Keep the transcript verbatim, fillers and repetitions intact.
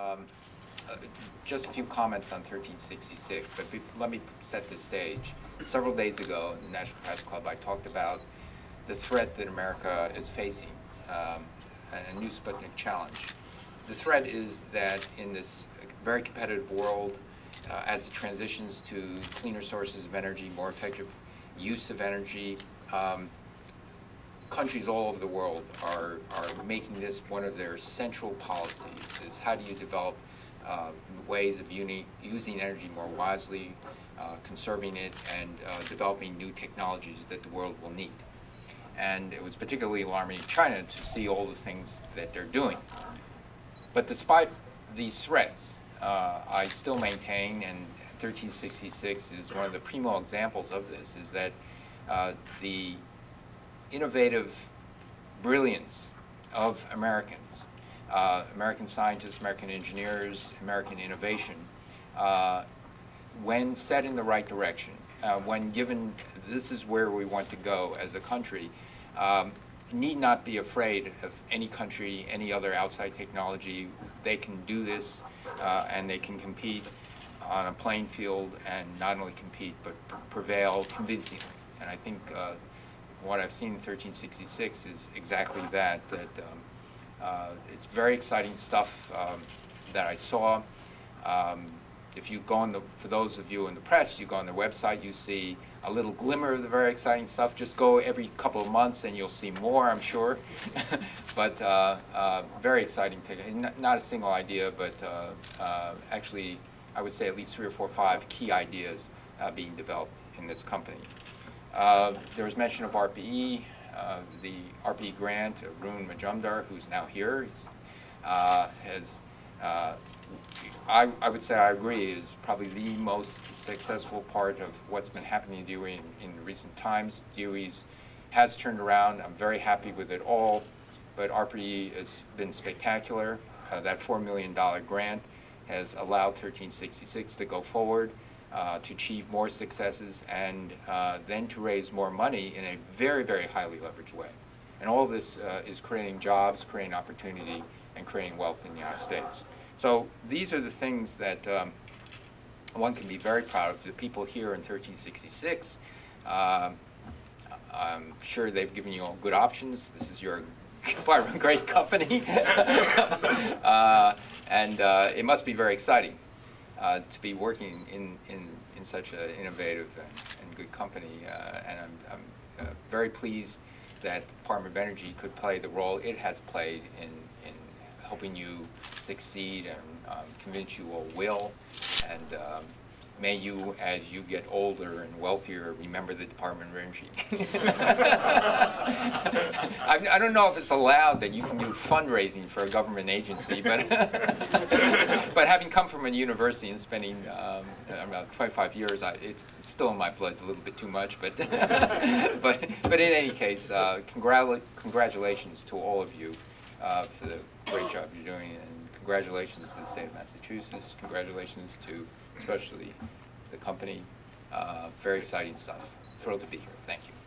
Um, uh, just a few comments on thirteen sixty-six, but be, let me set the stage. Several days ago in the National Press Club, I talked about the threat that America is facing, um, and a new Sputnik challenge. The threat is that in this very competitive world, uh, as it transitions to cleaner sources of energy, more effective use of energy, um, countries all over the world are, are making this one of their central policies, is how do you develop uh, ways of uni using energy more wisely, uh, conserving it, and uh, developing new technologies that the world will need. And it was particularly alarming in China to see all the things that they're doing. But despite these threats, uh, I still maintain, and thirteen sixty-six is one of the primo examples of this, is that uh, the innovative brilliance of Americans, uh, American scientists, American engineers, American innovation, uh, when set in the right direction, uh, when given this is where we want to go as a country, um, need not be afraid of any country, any other outside technology. They can do this, uh, and they can compete on a playing field, and not only compete, but prevail convincingly. And I think uh, what I've seen in thirteen sixty-six is exactly that, that um, uh, it's very exciting stuff um, that I saw. Um, if you go on the, for those of you in the press, you go on their website, you see a little glimmer of the very exciting stuff. Just go every couple of months and you'll see more, I'm sure. But uh, uh, very exciting ticket. Not a single idea, but uh, uh, actually, I would say at least three or four or five key ideas uh, being developed in this company. Uh, there was mention of R P E, uh, the R P E grant. Arun Majumdar, who's now here, uh, has, uh, I, I would say I agree, is probably the most successful part of what's been happening to D O E in, in recent times. D O E has turned around. I'm very happy with it all, but R P E has been spectacular. Uh, that four million dollar grant has allowed thirteen sixty-six to go forward. Uh, to achieve more successes, and uh, then to raise more money in a very, very highly leveraged way. And all of this uh, is creating jobs, creating opportunity, and creating wealth in the United States. So these are the things that um, one can be very proud of. The people here in thirteen sixty-six, uh, I'm sure they've given you all good options. This is your part of a great company. uh, and uh, it must be very exciting. Uh, to be working in, in, in such an innovative and, and good company. Uh, and I'm, I'm uh, very pleased that the Department of Energy could play the role it has played in, in helping you succeed, and um, convince you all will. And um, may you, as you get older and wealthier, remember the Department of Energy. I, I don't know if it's allowed that you can do fundraising for a government agency, but but having come from a university and spending um, about twenty-five years, I, it's still in my blood, a little bit too much. But but but in any case, uh, congrat congratulations to all of you uh, for the great job you're doing, and congratulations to the state of Massachusetts. Congratulations to especially the company. Uh, very exciting stuff. Thrilled to be here. Thank you.